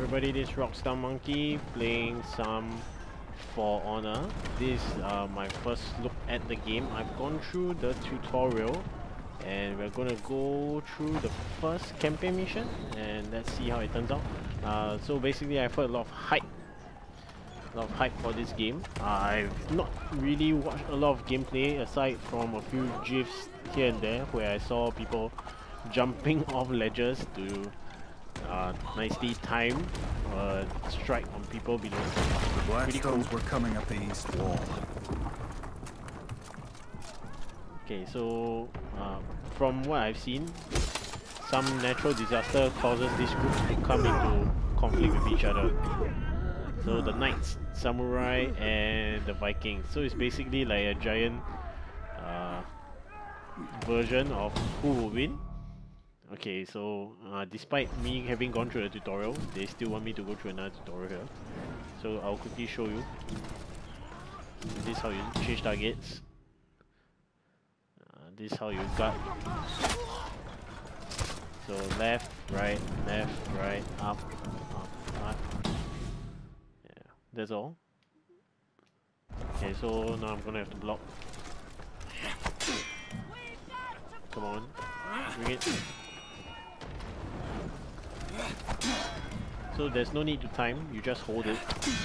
everybody, this Rockstar Monkey playing some For Honor. This is my first look at the game. I've gone through the tutorial and we're gonna go through the first campaign mission and let's see how it turns out. So basically I've heard a lot of hype for this game. I've not really watched a lot of gameplay aside from a few GIFs here and there where I saw people jumping off ledges to nicely time strike on people below. The Blackstones were coming up the east wall. Okay, so from what I've seen, some natural disaster causes these groups to come into conflict with each other. So the knights, samurai, and the Vikings. So it's basically like a giant version of who will win. Okay, so despite me having gone through the tutorial, they still want me to go through another tutorial here. So I'll quickly show you. This is how you change targets. This is how you guard. So left, right, up. Yeah, that's all. Okay, so now I'm gonna have to block. Come on, bring it. So there's no need to time, you just hold it.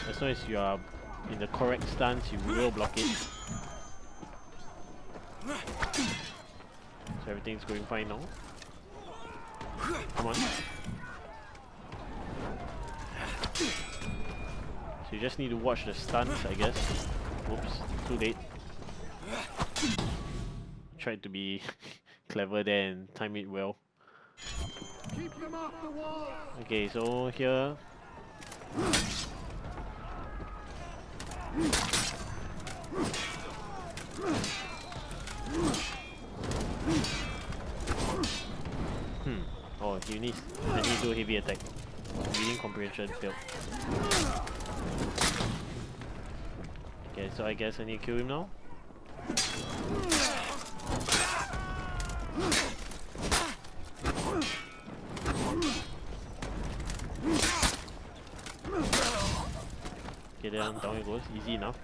As long as you are in the correct stance, you will block it. So everything's going fine now. Come on. So you just need to watch the stance, I guess. Oops, too late. Tried to be clever there and time it well. Keep them off the wall. Okay, so here. Oh, you need. I need to do heavy attack. Reading comprehension failed. Okay, so I guess I need to kill him now. Okay, then down it goes. Easy enough.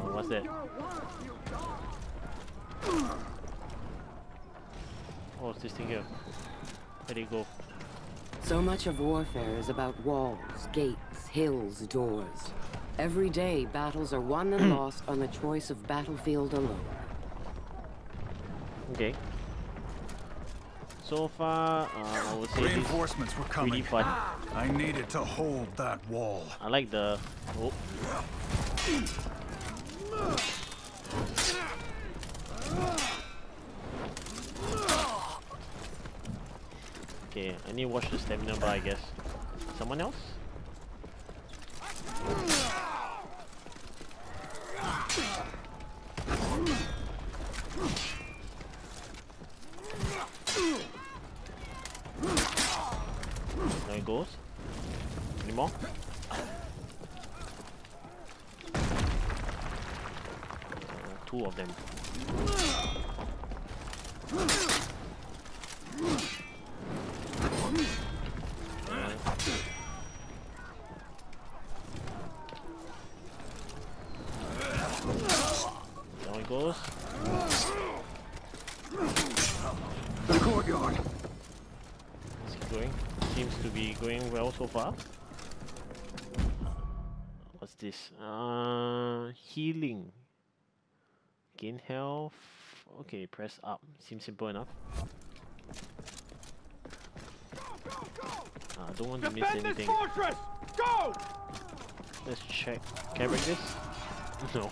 What's that? Oh, it's this thing here. Where'd it go? So much of warfare is about walls, gates, hills, doors. Every day, battles are won and lost on the choice of battlefield alone. Okay. So far, I would say reinforcements were coming. Really fun. I needed to hold that wall. I like the. Oh. Okay, I need to watch the stamina bar, I guess. Someone else? Goes. Any more? Two of them. Down it goes. The courtyard. Let's keep going. Seems to be going well so far. What's this? Healing. Gain health. Okay, press up. Seems simple enough. I don't want to miss anything. Fortress! Go! Let's check. Can I break this? No.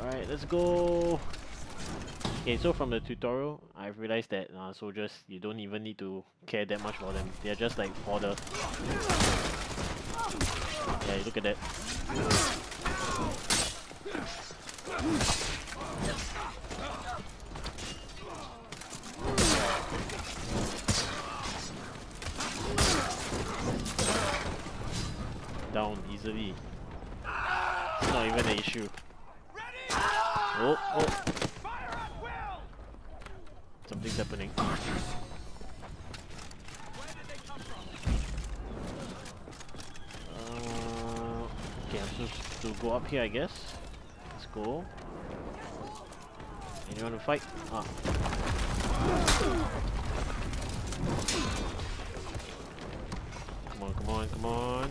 Alright, let's go! Okay, so from the tutorial, I've realized that soldiers, you don't even need to care that much about them. They're just like fodder. Yeah, look at that. Down easily. It's not even an issue. Oh, oh. something's happening. Okay, I'm supposed to go up here, I guess. Let's go. Anyone to fight? Ah. Come on, come on, come on.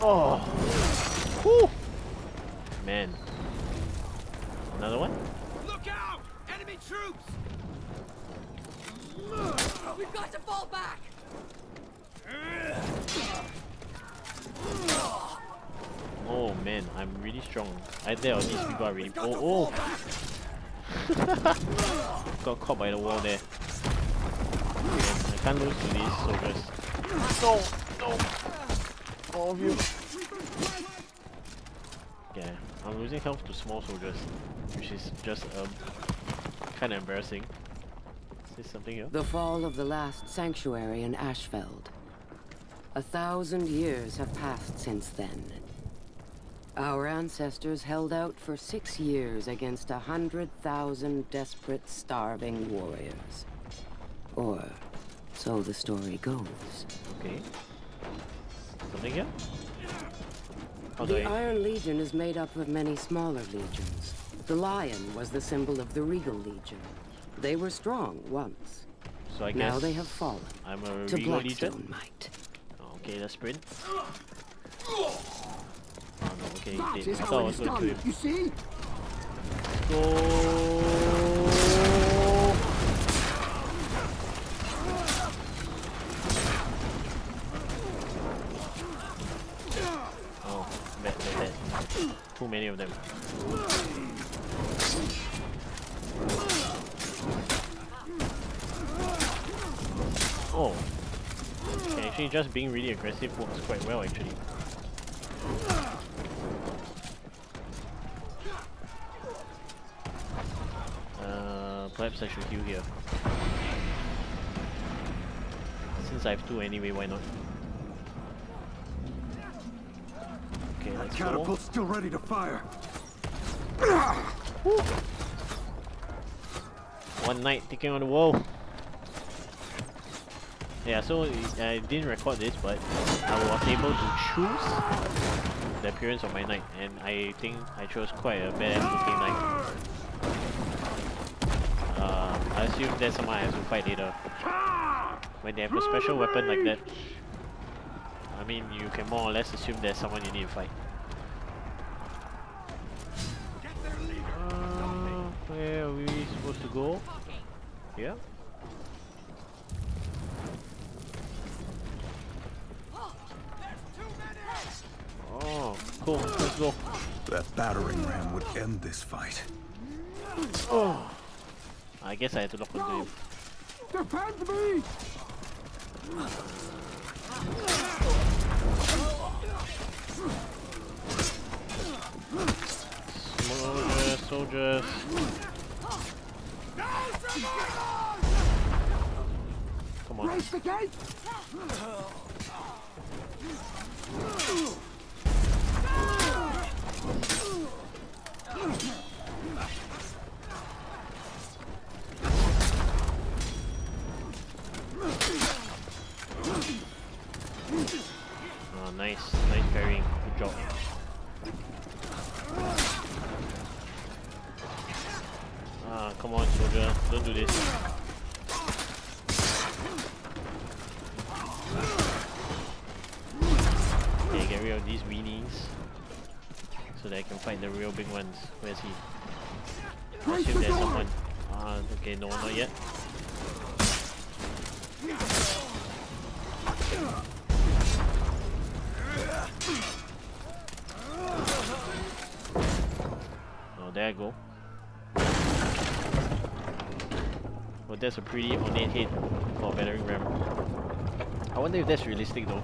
Oh, whew. Man, another one. Look out! Enemy troops! We've got to fall back. Oh man, I'm really strong. Either of these people are really. Oh, oh! Got caught by the wall there. I can't lose to these soldiers. No, no. All of you. Yeah, I'm losing health to small soldiers, which is just kind of embarrassing. Is this something else? The fall of the last sanctuary in Ashfeld. 1,000 years have passed since then. Our ancestors held out for 6 years against 100,000 desperate, starving warriors. Or so the story goes. Okay. Something here? The Iron Legion is made up of many smaller legions. The lion was the symbol of the Regal Legion. They were strong once. So I guess now they have fallen. I'm a to Regal Blackstone Legion. Might. Okay, let's sprint. Oh no, okay, I thought I was going to do it. You see? Go. Too many of them. Oh. Okay, actually just being really aggressive works quite well actually. Perhaps I should heal here. Since I have two anyway, why not? That catapult's still ready to fire. Woo. One night taking on the wall. Yeah, so I didn't record this, but I was able to choose the appearance of my knight, and I think I chose quite a badass looking knight. I assume that's someone I have to fight later when they have a special weapon like that. I mean, you can more or less assume there's someone you need to fight. Where are we supposed to go? Here? Oh, cool. Let's go. That battering ram would end this fight. Oh. I guess I had to lock onto him. Defend me! Soldiers. Come on. Race the gate. Oh, nice, nice parrying. Good job. Come on, soldier, don't do this. Okay, get rid of these weenies so that I can fight the real big ones. Where's he? I assume there's someone. Okay, no, not yet. Oh, there I go. Well, that's a pretty ornate head for a battering ram. I wonder if that's realistic though.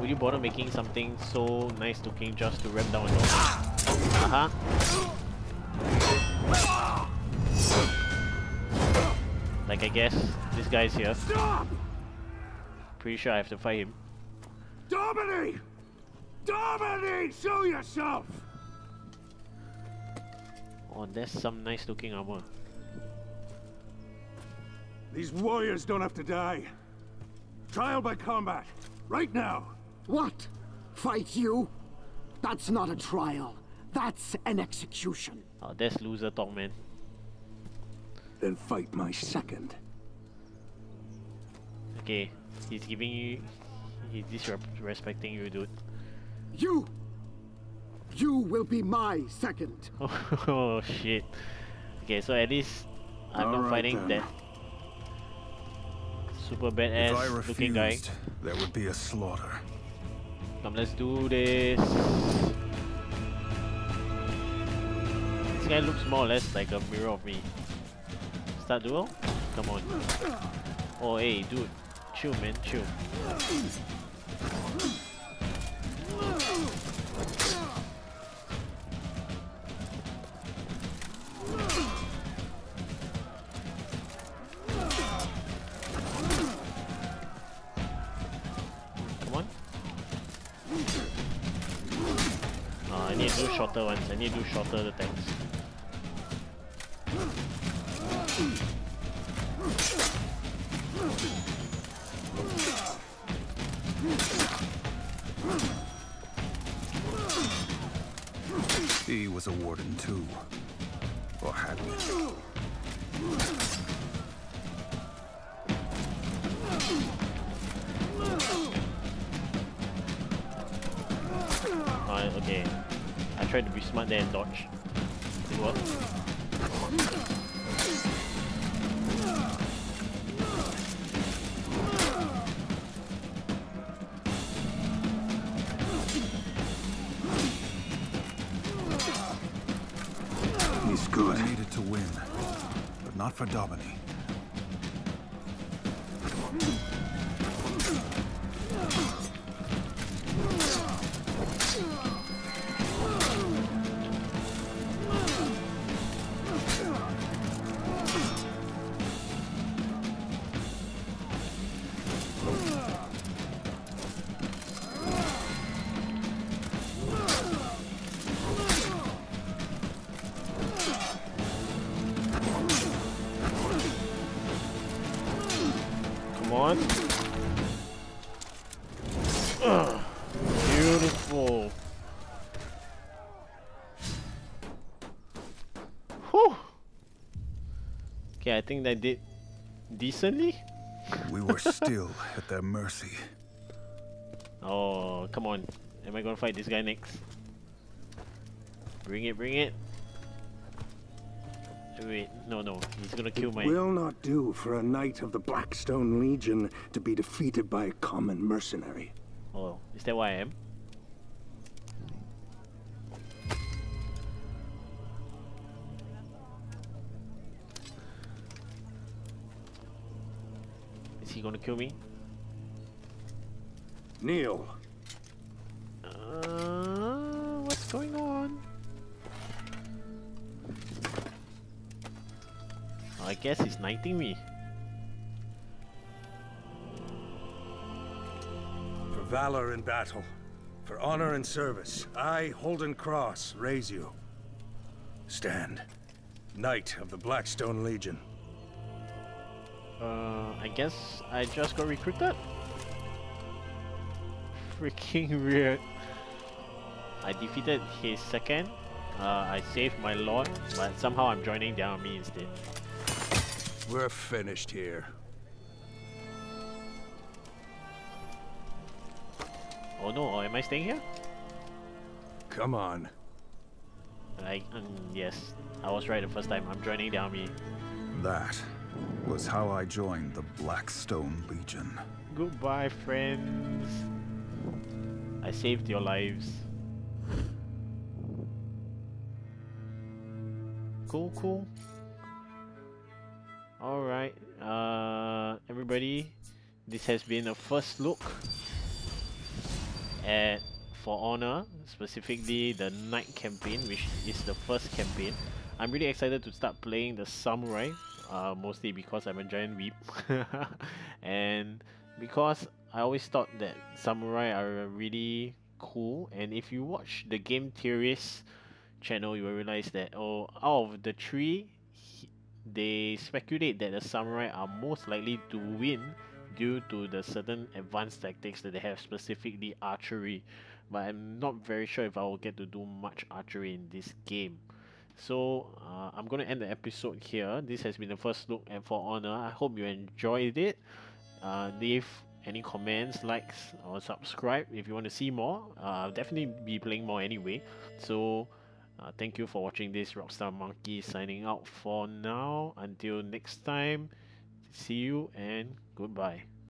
Would you bother making something so nice looking just to ram down a dog? Uh-huh. Like, I guess this guy's here. Stop! Pretty sure I have to fight him. Dominic! Dominic! Show yourself! Oh, there's some nice looking armor. These warriors don't have to die. Trial by combat. Right now. What? Fight you? That's not a trial. That's an execution. Oh, that's loser talk, man. Then fight my second. Okay, he's giving you... He's disrespecting you, dude. You will be my second. Oh, shit. Okay, so at least I'm not fighting that super badass looking guy. There would be a slaughter. Come, let's do this. This guy looks more or less like a mirror of me. Start duel? Come on. Oh, hey, dude. Chill, man. Chill. Come on. I need to do shorter ones. I need to do shorter attacks. He was a warden too, or had we? Okay, I tried to be smart there and dodge. It worked. For Dominic. Beautiful. Whew. Okay, I think that did decently. We were still at their mercy. Oh, come on. Am I gonna fight this guy next? Bring it, bring it. Wait, no, he's gonna kill my... It will not do for a knight of the Blackstone Legion to be defeated by a common mercenary. Oh, is that why I am? Is he gonna kill me? Kneel. What's going on? I guess he's knighting me. For valor in battle, for honor and service, I, Holden Cross, raise you. Stand, Knight of the Blackstone Legion. I guess I just got recruited? Freaking weird. I defeated his second. I saved my lord, but somehow I'm joining the army instead. We're finished here. Oh no, am I staying here? Come on. Yes, I was right the first time. I'm joining the army. That was how I joined the Blackstone Legion. Goodbye, friends. I saved your lives. Cool, cool. Alright, everybody, this has been a first look at For Honor, specifically the Night campaign, which is the first campaign. I'm really excited to start playing the samurai, mostly because I'm a giant weep, and because I always thought that samurai are really cool. And if you watch the Game Theorists channel, you will realize that out of the three, they speculate that the samurai are most likely to win due to the certain advanced tactics that they have, specifically archery. But I'm not very sure if I will get to do much archery in this game. So I'm going to end the episode here. This has been the first look at For Honor. I hope you enjoyed it. Leave any comments, likes, or subscribe if you want to see more. I'll definitely be playing more anyway. So thank you for watching this. Rockstar Monkey signing out for now. Until next time, see you and goodbye.